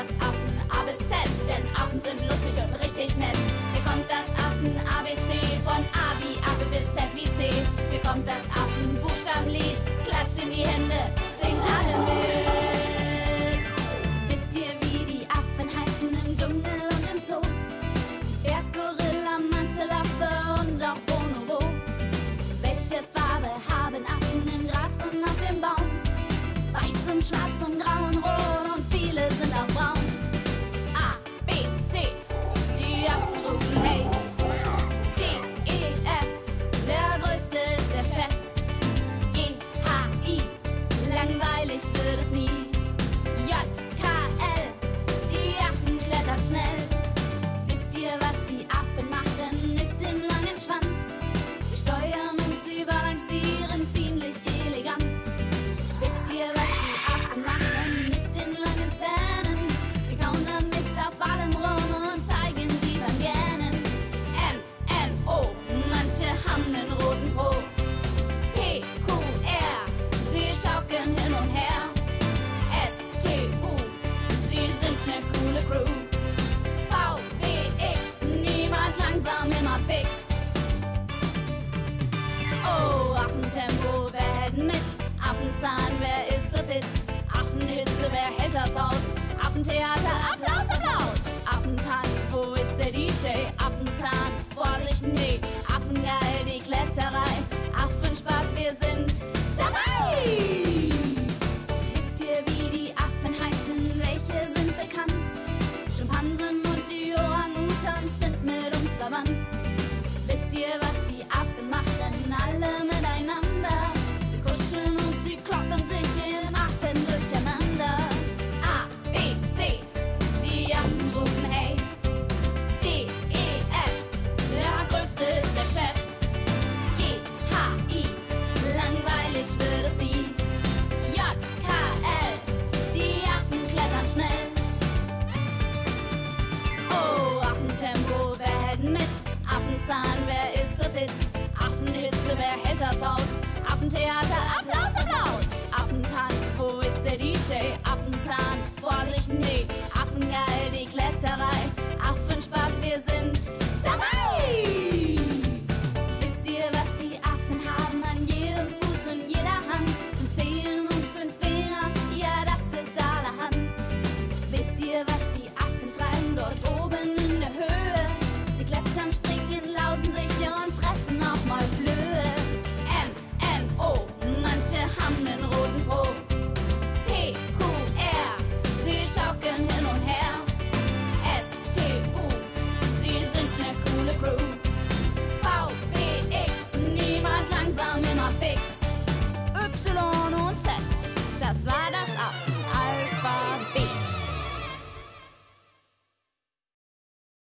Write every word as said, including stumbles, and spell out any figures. das Affen A bis Z, denn Affen sind lustig und richtig nett. Hier kommt das Affen A B C, von A wie Affe bis Z wie C. Hier kommt das Affen Buchstabenlied, klatscht in die Hände, singt alle mit. Wisst ihr, wie die Affen heißen im Dschungel und im Zoo? Berggorilla, Mantelaffe und auch Bonobo. Welche Farbe haben Affen im Gras und auf dem Baum? Weiß und schwarz und grau und rot. Langweilig wird es nie. J K L, die Affen klettern schnell. Wisst ihr, was die Affen machen mit dem langen Schwanz? Sie steuern und sie balancieren ziemlich elegant. Wisst ihr, was die Affen machen mit den langen Zähnen? Sie kauen damit auf allem rum und zeigen sie beim Gähnen. M N O, manche haben einen roten Po. P Q R, sie schaukeln hin und her. S T U, sie sind ne coole Crew. V W X, niemals langsam, immer fix. Oh, Affentempo, wer hält mit? Affenzahn, wer ist so fit? Affenhitze, wer hält das aus? Affentheater, Applaus, Applaus! Affentanz, wo ist der D J? Affenzahn, Vorsicht, nee. Affengeil, die Kletterei. Affenspaß, wir sind dabei! Wisst ihr, wie die Affen heißen? Welche sind bekannt? Schimpansen und die Orang-Utans sind mit uns verwandt. Wisst ihr, was die Affen machen? Alle miteinander. Sie kuscheln und sie kloppen sich im Affen durcheinander. A, B, C, die Affen rufen hey. D, E, F, der Größte ist der Chef. Langweilig wird es nie. J K L, die Affen klettern schnell. Oh, Affentempo, wer hält mit? Affenzahn, wer ist so fit? Affenhitze, wer hält das aus? Affentheater, Applaus, Applaus! Affentanz, wo ist der D J? Affenzahn, Vorsicht, nee. Affengeil, die Kletterei.